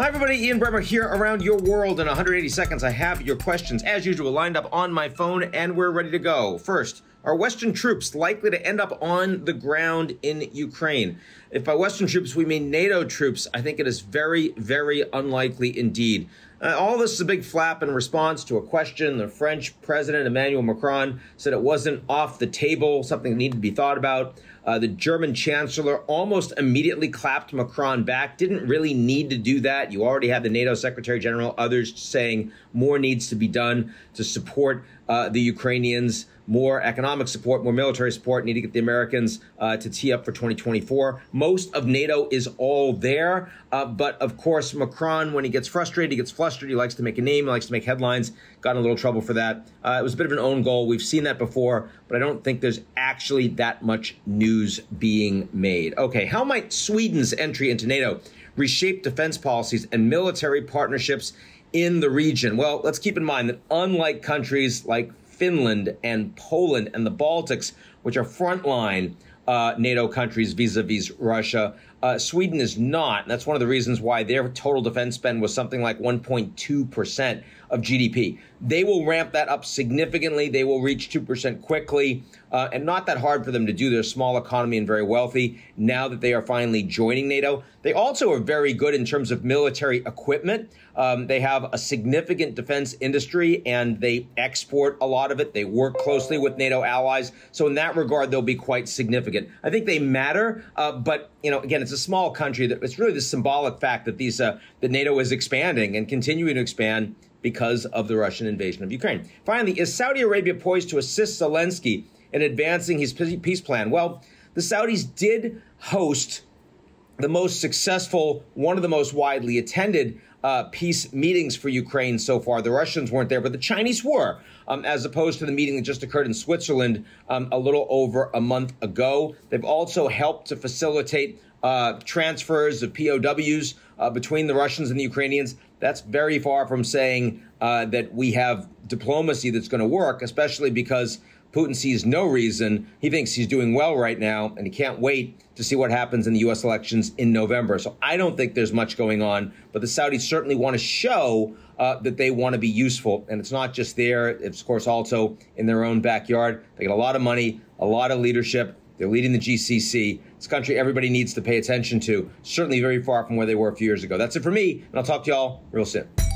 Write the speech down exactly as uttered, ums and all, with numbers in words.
Hi everybody, Ian Bremmer here, Around Your World. In one hundred eighty seconds, I have your questions, as usual, lined up on my phone, and we're ready to go. First, are Western troops likely to end up on the ground in Ukraine? If by Western troops we mean NATO troops, I think it is very, very unlikely indeed. Uh, all this is a big flap in response to a question. The French president, Emmanuel Macron, said it wasn't off the table, something that needed to be thought about. Uh, the German chancellor almost immediately clapped Macron back. Didn't really need to do that. You already had the NATO secretary general, others saying more needs to be done to support uh, the Ukrainians. More economic support, more military support, need to get the Americans uh, to tee up for twenty twenty-four. Most of NATO is all there. Uh, but of course, Macron, when he gets frustrated, he gets flustered. He likes to make a name. He likes to make headlines. Got in a little trouble for that. Uh, it was a bit of an own goal. We've seen that before, but I don't think there's actually that much news being made. Okay, how might Sweden's entry into NATO reshape defense policies and military partnerships in the region? Well, let's keep in mind that unlike countries like Finland and Poland and the Baltics, which are frontline uh, NATO countries vis-a-vis Russia, uh, Sweden is not. And that's one of the reasons why their total defense spend was something like one point two percent of G D P. They will ramp that up significantly. They will reach two percent quickly, uh, and not that hard for them to do. They're a small economy and very wealthy now that they are finally joining NATO. They also are very good in terms of military equipment. Um, they have a significant defense industry, and they export a lot of it. They work closely with NATO allies. So in that regard, they'll be quite significant. I think they matter, uh, but, you know, again, it's a small country. That it's really the symbolic fact that these uh, that NATO is expanding and continuing to expand because of the Russian invasion of Ukraine. Finally, is Saudi Arabia poised to assist Zelensky in advancing his peace plan? Well, the Saudis did host the most successful, one of the most widely attended uh, peace meetings for Ukraine so far. The Russians weren't there, but the Chinese were, um, as opposed to the meeting that just occurred in Switzerland um, a little over a month ago. They've also helped to facilitate Uh, transfers of P O Ws uh, between the Russians and the Ukrainians. That's very far from saying uh, that we have diplomacy that's going to work, especially because Putin sees no reason. He thinks he's doing well right now, and he can't wait to see what happens in the U S elections in November. So I don't think there's much going on, but the Saudis certainly want to show uh, that they want to be useful. And it's not just there. It's, of course, also in their own backyard. They get a lot of money, a lot of leadership. They're leading the G C C. It's a country everybody needs to pay attention to. Certainly very far from where they were a few years ago. That's it for me, and I'll talk to y'all real soon.